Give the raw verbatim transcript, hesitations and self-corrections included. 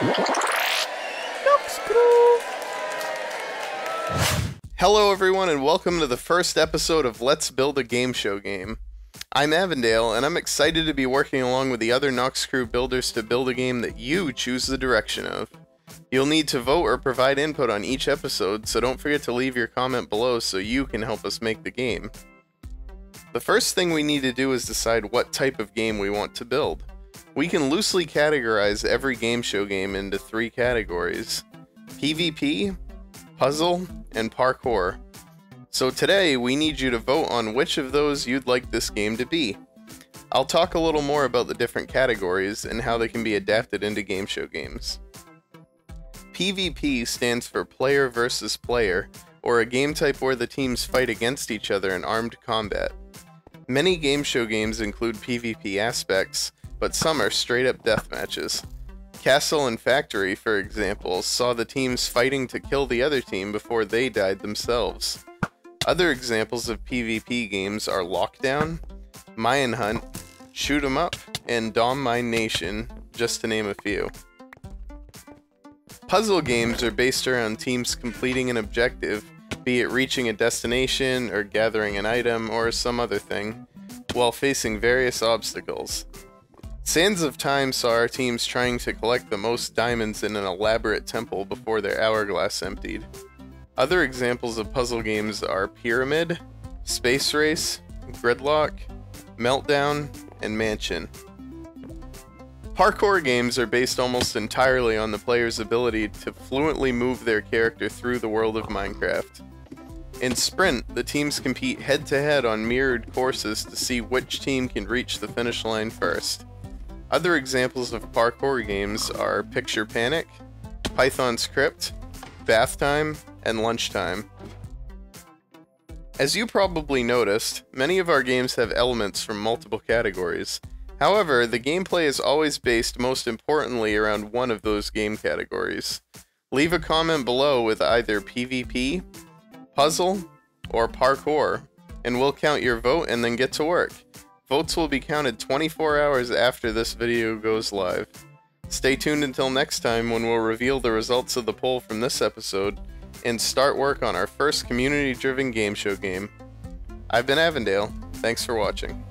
Noxcrew. Hello everyone and welcome to the first episode of Let's Build a Game Show Game. I'm Avondale and I'm excited to be working along with the other Noxcrew builders to build a game that you choose the direction of. You'll need to vote or provide input on each episode, so don't forget to leave your comment below so you can help us make the game. The first thing we need to do is decide what type of game we want to build. We can loosely categorize every game show game into three categories: PvP, Puzzle, and Parkour. So today we need you to vote on which of those you'd like this game to be. I'll talk a little more about the different categories and how they can be adapted into game show games. PvP stands for player versus player, or a game type where the teams fight against each other in armed combat. Many game show games include PvP aspects, but some are straight up death matches. Castle and Factory, for example, saw the teams fighting to kill the other team before they died themselves. Other examples of PvP games are Lockdown, Mayan Hunt, Shoot'em Up, and Dom Mine Nation, just to name a few. Puzzle games are based around teams completing an objective, be it reaching a destination or gathering an item or some other thing, while facing various obstacles. Sands of Time saw our teams trying to collect the most diamonds in an elaborate temple before their hourglass emptied. Other examples of puzzle games are Pyramid, Space Race, Gridlock, Meltdown, and Mansion. Parkour games are based almost entirely on the player's ability to fluently move their character through the world of Minecraft. In Sprint, the teams compete head-to-head on mirrored courses to see which team can reach the finish line first. Other examples of parkour games are Picture Panic, Python Script, Bathtime, and Lunchtime. As you probably noticed, many of our games have elements from multiple categories. However, the gameplay is always based most importantly around one of those game categories. Leave a comment below with either PvP, Puzzle, or Parkour, and we'll count your vote and then get to work. Votes will be counted twenty-four hours after this video goes live. Stay tuned until next time when we'll reveal the results of the poll from this episode and start work on our first community-driven game show game. I've been Avondale. Thanks for watching.